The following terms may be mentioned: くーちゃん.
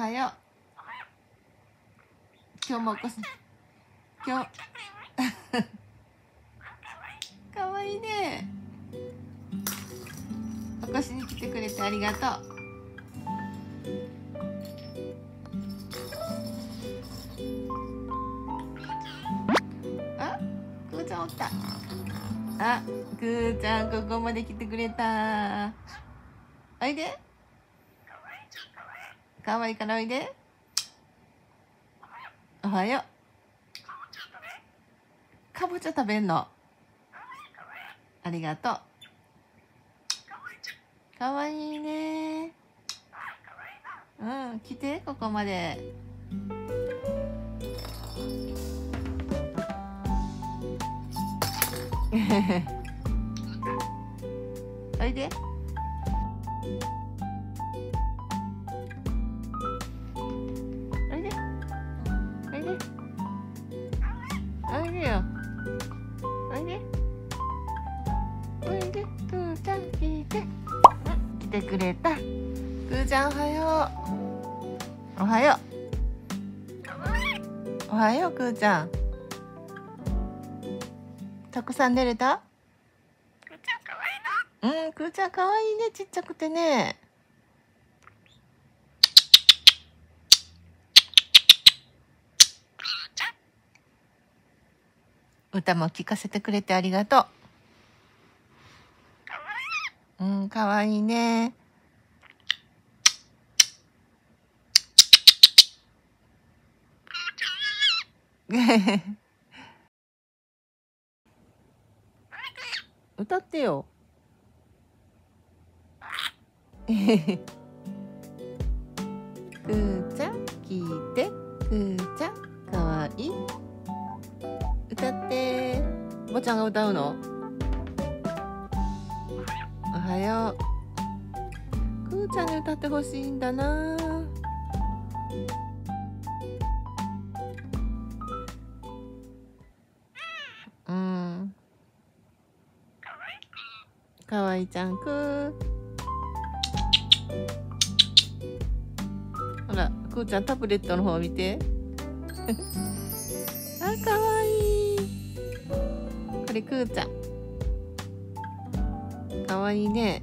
はよう。今日もおこす。今日かわいいね。起こしに来てくれてありがとう。あ、くーちゃんおった。あ、くーちゃんここまで来てくれた。おいで。かわいいからおいで。おはよう。かぼちゃ食べんの。ありがとう。かわいいね。うん、来て、ここまで。おいで。おいで。おいで。おいでよ。おいで。おいで、くーちゃん来て。来てくれた。くーちゃんおはよう。おはよう。おはよう、くーちゃん。たくさん寝れた？くーちゃんかわいいな。うん、くーちゃんかわいいね、ちっちゃくてね。歌も聞かせてくれてありがとう。うん、かわいいね。歌ってよ。くーちゃん、聞いて。くーちゃん、かわいい。歌って。おばちゃんが歌うの？おはよう。くーちゃんに歌ってほしいんだな。うん。かわいちゃんくー。ほら、くーちゃんタブレットの方見て。あ、かわいい。これくーちゃん。かわいいね。